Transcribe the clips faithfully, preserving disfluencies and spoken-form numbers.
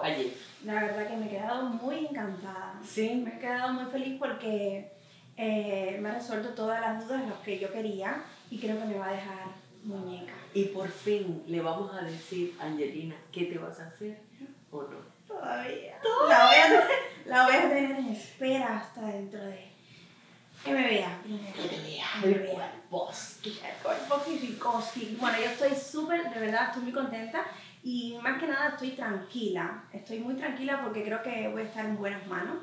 quedó allí? La verdad que me he quedado muy encantada. Sí. Me he quedado muy feliz porque eh, me ha resuelto todas las dudas, las que yo quería, y creo que me va a dejar muñeca. Y por fin le vamos a decir a Angelina qué te vas a hacer o no. Todavía. ¿Todavía? La, voy a, la voy a tener en espera hasta dentro de... Que me vea, primero. Que me vea, que me vea. Boski. Boski. Bueno, yo estoy súper, de verdad, estoy muy contenta y más que nada estoy tranquila. Estoy muy tranquila porque creo que voy a estar en buenas manos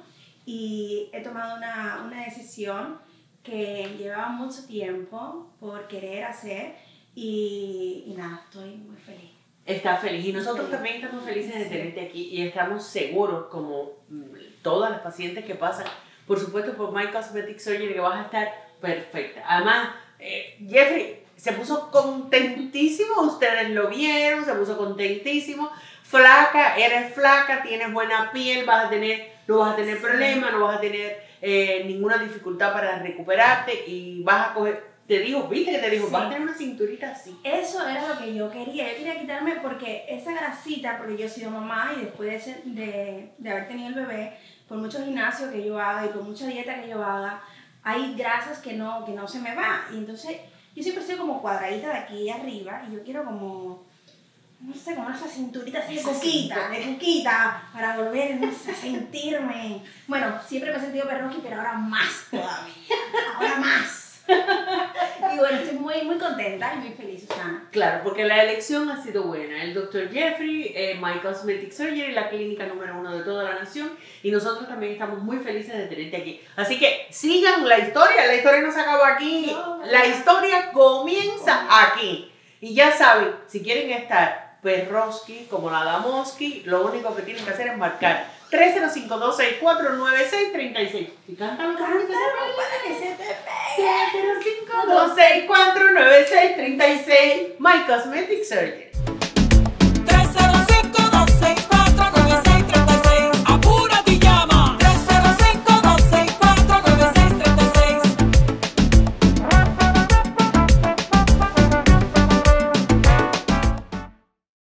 y he tomado una, una decisión que llevaba mucho tiempo por querer hacer y, y nada, estoy muy feliz. Está feliz y nosotros también estamos felices de tenerte aquí y estamos seguros, como todas las pacientes que pasan, por supuesto, por My Cosmetic Surgery, que vas a estar perfecta. Además, eh, Jeffrey se puso contentísimo, ustedes lo vieron, se puso contentísimo. Flaca, eres flaca, tienes buena piel, vas a tener, no vas a tener sí. problemas, no vas a tener eh, ninguna dificultad para recuperarte y vas a coger... Te dijo, viste que te dijo, sí. vas a tener una cinturita así. Eso era lo que yo quería. Yo quería quitarme porque esa grasita, porque yo he sido mamá y después de, ser, de, de haber tenido el bebé, por mucho gimnasio que yo haga y por mucha dieta que yo haga, hay grasas que no, que no se me va. Y entonces, yo siempre soy como cuadradita de aquí arriba y yo quiero como, no sé, como esa cinturita así de coquita, de coquita, para volver, no sé, a sentirme. Bueno, siempre me he sentido perroqui, pero ahora más todavía. Ahora más. Y bueno, estoy muy, muy contenta y muy feliz, Susana. Claro, porque la elección ha sido buena. El doctor Jeffrey, eh, My Cosmetic Surgery, la clínica número uno de toda la nación. Y nosotros también estamos muy felices de tenerte aquí. Así que sigan la historia. La historia no se acaba aquí. No, la historia comienza no. aquí. Y ya saben, si quieren estar perroski como la Damoski, lo único que tienen que hacer es marcar tres cero cinco, dos seis cuatro, nueve seis tres seis. Y cántalo para que se te pegue. tres cero cinco, dos seis cuatro, nueve seis tres seis. My Cosmetic Surgery.